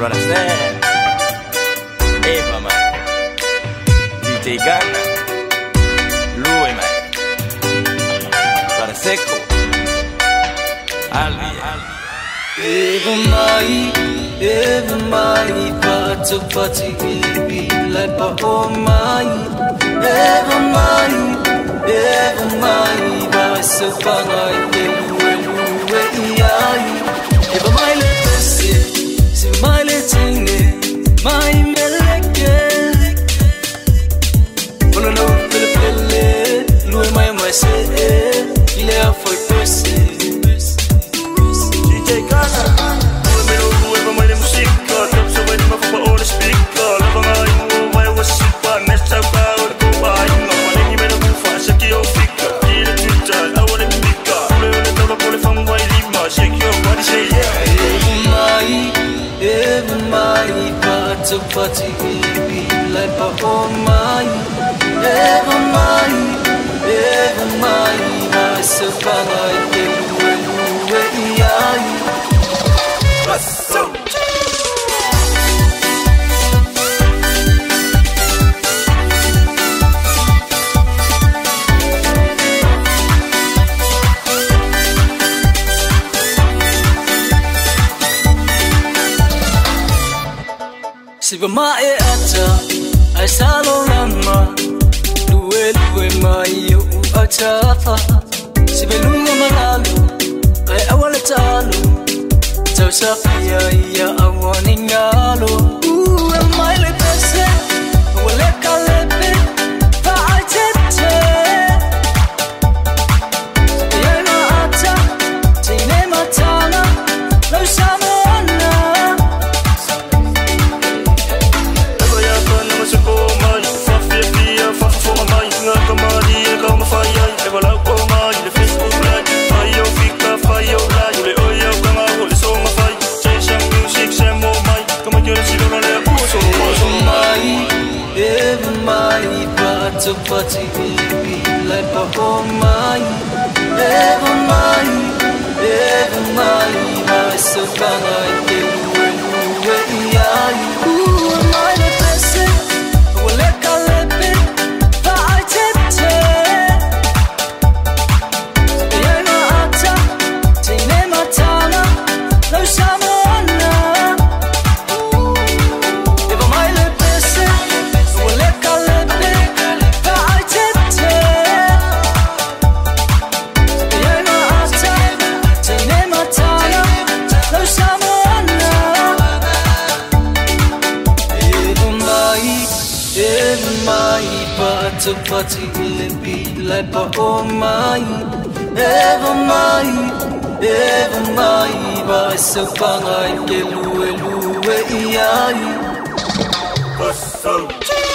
Understand? Hey mama, DJ Kana, Louie man, para Seko, Albi. Everybody, party, be like oh my. Everybody, by so far like everybody. My little my melody, but I know the Lord my myself, he left for person. DJ Kana, I know whoever my music, I'm so ready for all the speaker. Love my move, I was super, messed up, I would go by. No, I never move, I shake your finger. Did it to tell, I want to pick up. I'm going to tell the police, I'm going to leave my shake your body, say yeah. Everybody, party, be like oh my. Everybody, I so far like you. Siva mae acha, ay salo lama, lue mae u acha. Siva lunga malalu, ay awala talu, tau safiya iya awaningalo. Amai le pese, awale kalepe, faai tete. Yana acha, tine matana, lo sama. So party, be like oh my. Everybody, I so far like you. Ooh, am I the best? I will let go of it, but I didn't. You're not a top, you're not a top, no someone. So party will be like oh my. Everybody, by so far like you.